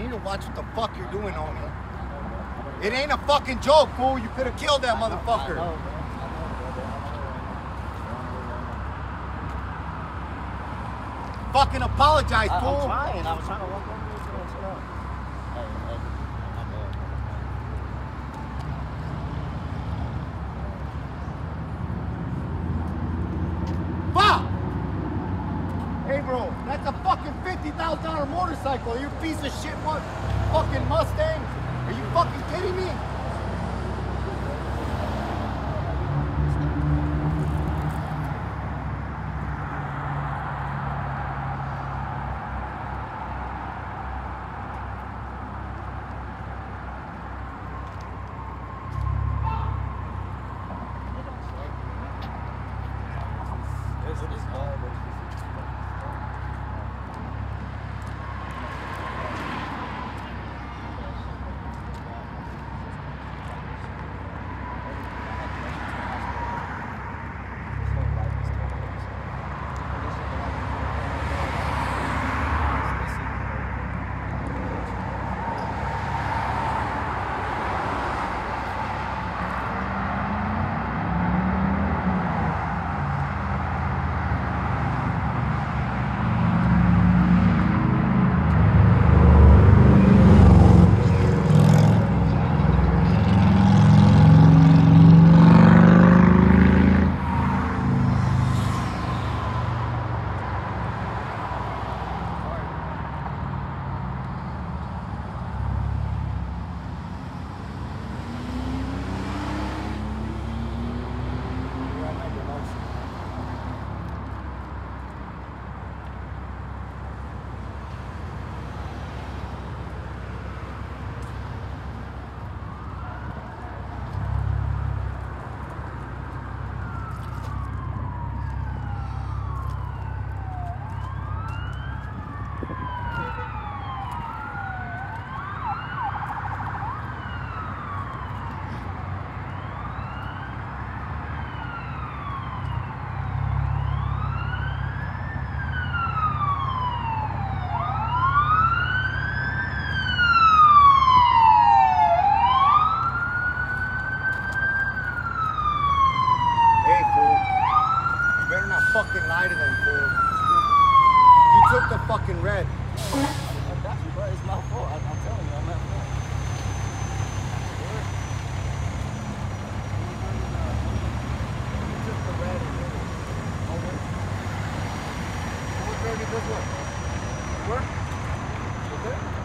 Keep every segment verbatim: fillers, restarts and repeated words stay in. You need to watch what the fuck you're doing on it. It ain't a fucking joke, fool. You could have killed that motherfucker. Fucking apologize, I, fool. I'm trying. I was trying to walk over here to this stuff. Hey, hey, my bad. Fuck! Hey, bro, that's a fucking fifty thousand dollar motorcycle. You piece of shit, what? Fucking Mustang. Are you fucking kidding me? Fucking lie to them, fool. You took the fucking red. I got you, bro. It's my fault. I'm telling you, I'm not fault. You took the red and did it. Oh, what? What did this one? Where? Right there?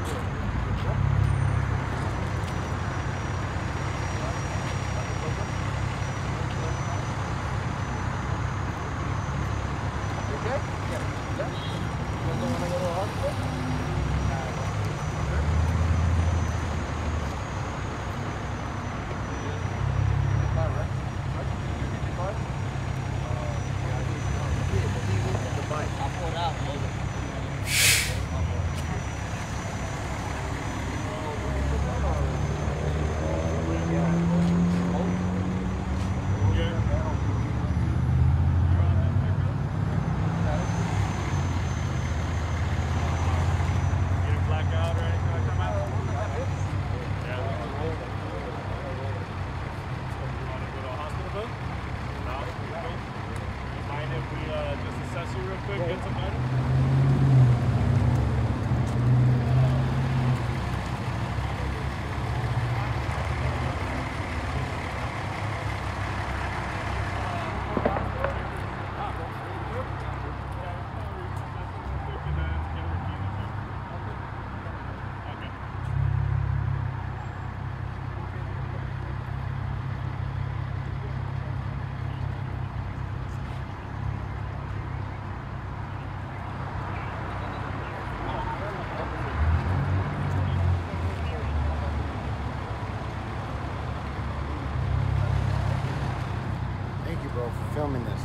Filming this.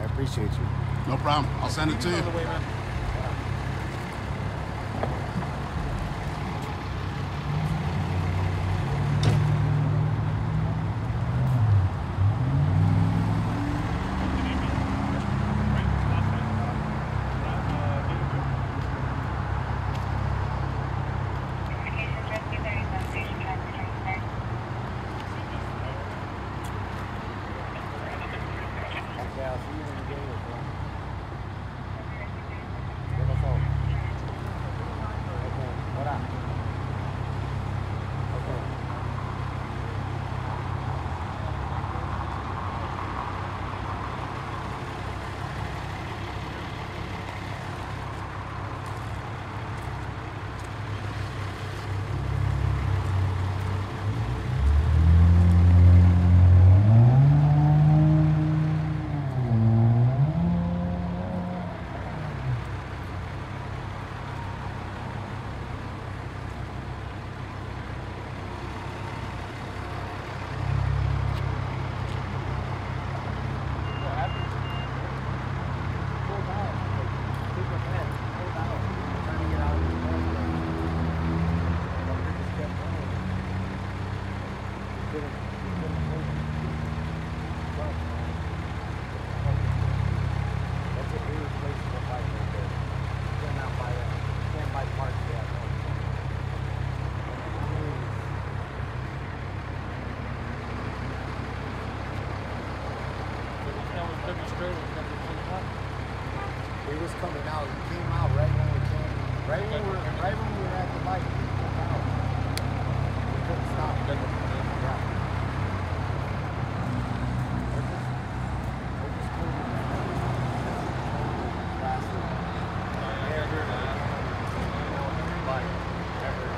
I appreciate you. No problem. I'll send it to you. straight and never came up. It was coming out. It came out right when we came. Right when we were, right when we were at the light, it came out. We couldn't stop. Yeah. We're just, we're just cool. Plastic. Never, never light. Never.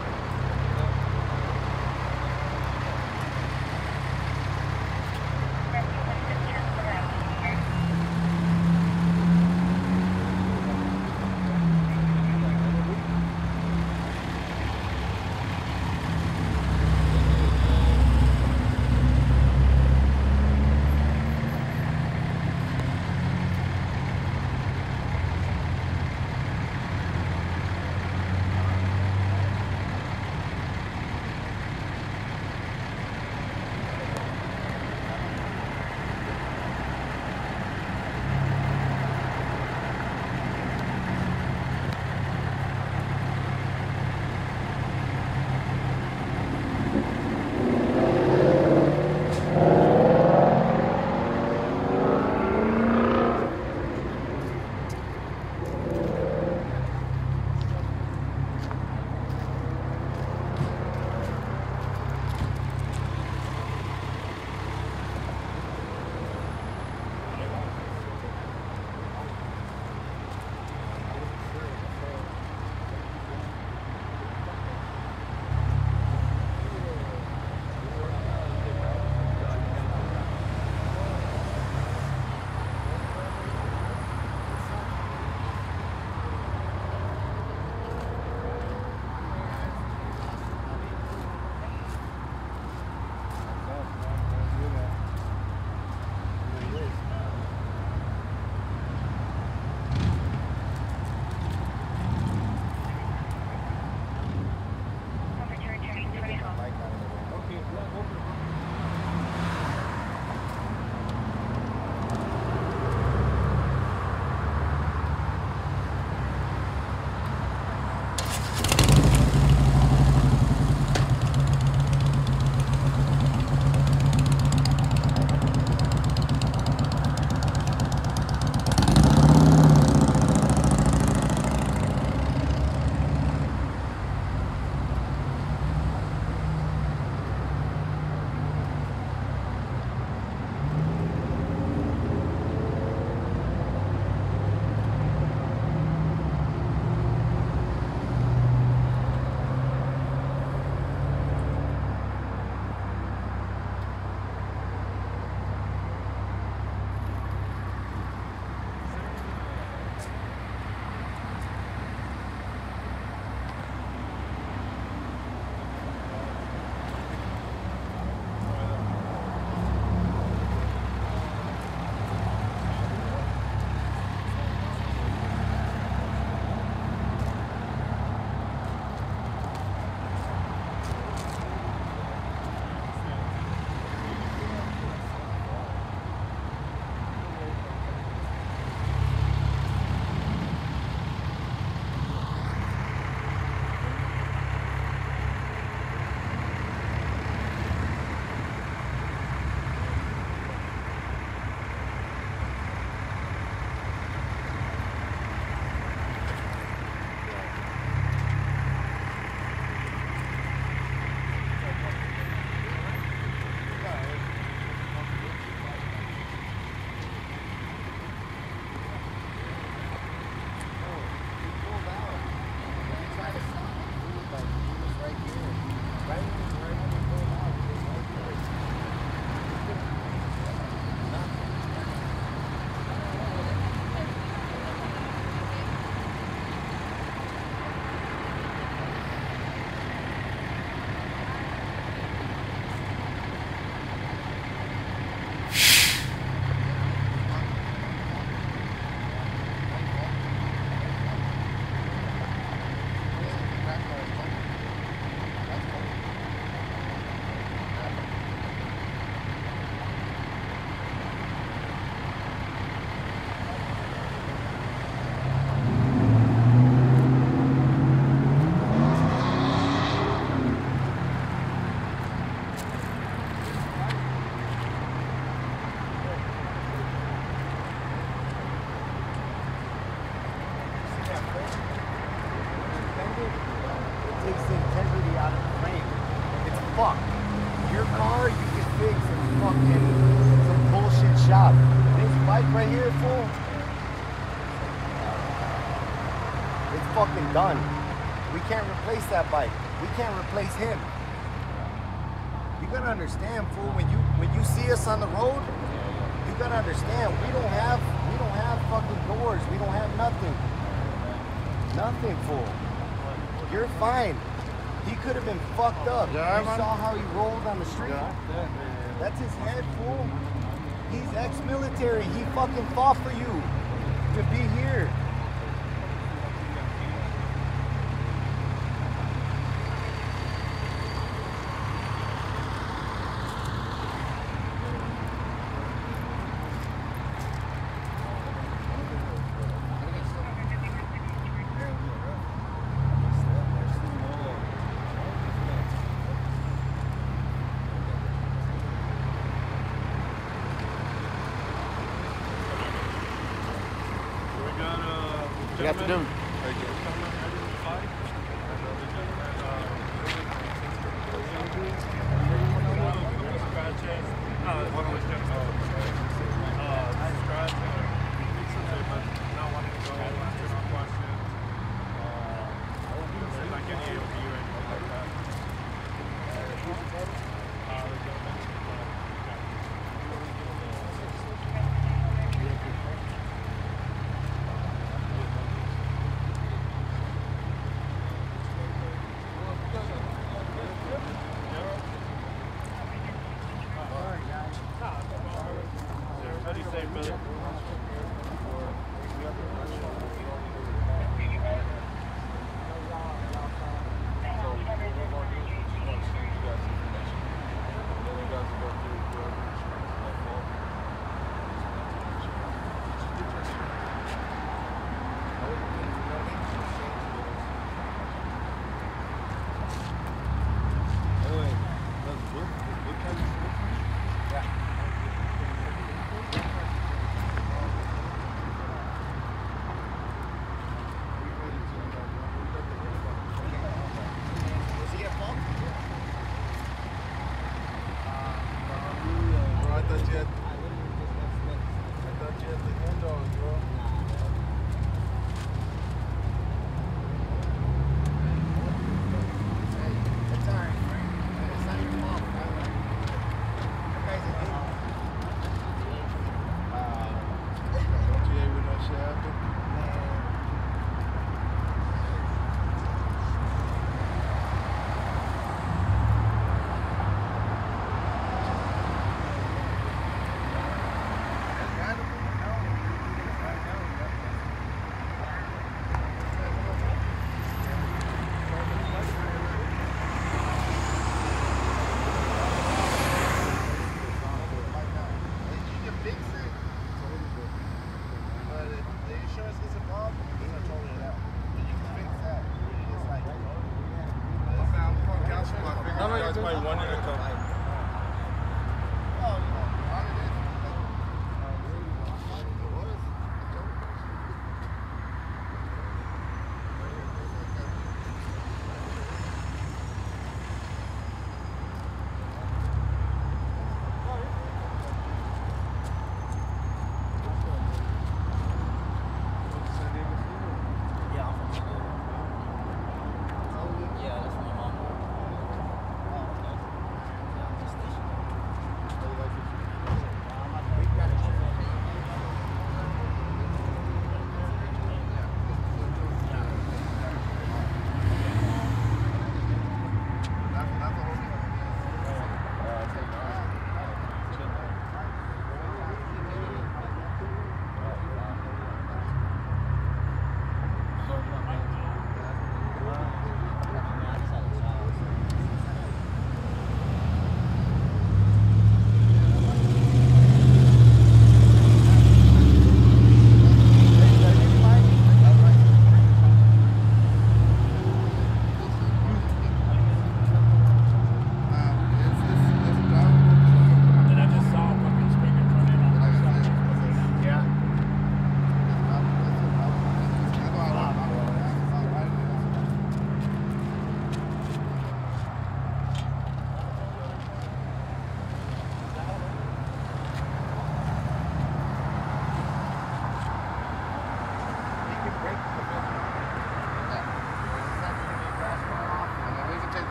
out here, fool. It's fucking done. We can't replace that bike. We can't replace him. You gotta understand, fool. When you when you see us on the road, you gotta understand. We don't have we don't have fucking doors. We don't have nothing. Nothing, fool. You're fine. He could have been fucked up. Yeah, you man. Saw how he rolled on the street? Yeah, yeah, yeah. That's his head, fool. He's ex-military. He fucking fought for you to be here. Good afternoon.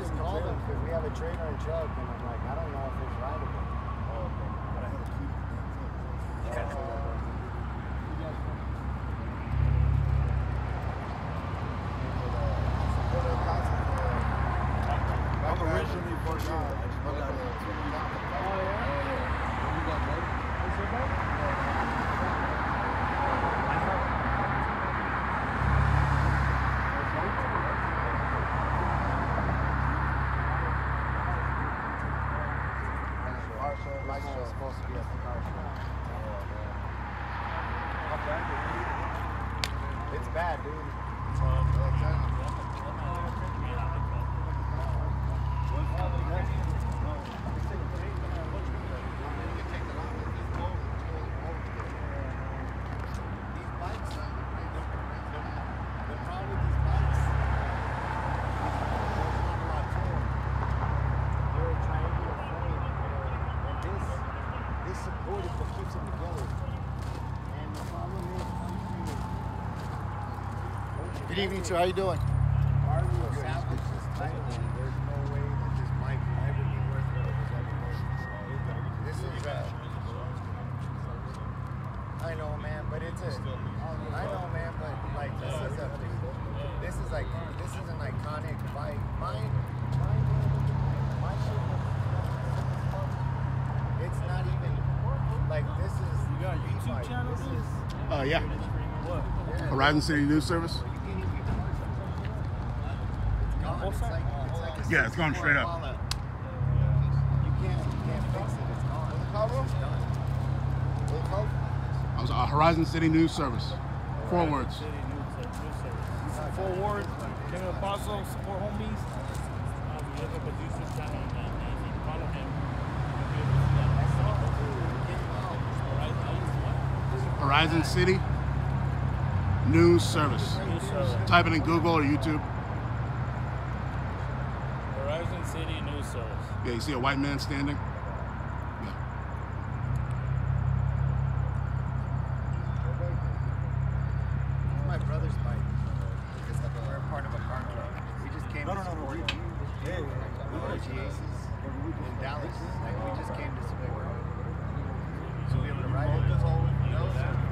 just called him because we have a trailer and truck, and I'm like, I don't know if it's rideable. Oh, okay. But I had a key. Yeah. Oh, it's bad, dude. It's all good evening, sir. How you doing? Our little salvage is tight. There's no way that this might ever be worth what it was ever worth. This is bad. I know, man, but it's a. I know, man, but like this is a. This is like this is an iconic bike. Mine, mine, my shit. It's not even like this is. You got a YouTube channel? Oh uh, yeah. Horizon City News Service. It's like, it's like yeah, it's going straight up. You can't, you can't fix it. It's gone. What's it called, bro? What's it called? I was uh, Horizon City News Service. Four Horizon words. City News Service. Four words. Kevin Apostle, support homies. We look up his YouTube channel and you follow him. Horizon City News Service. Type it in Google or YouTube. Horizon City News Service. Yeah, you see a white man standing? Yeah. It's my brother's bike. It's like we're part of a car club. We just came no, to support no, no, no. him. We're at G Aces in Dallas. Like, we just came to support him. So we able to ride it. No, sir.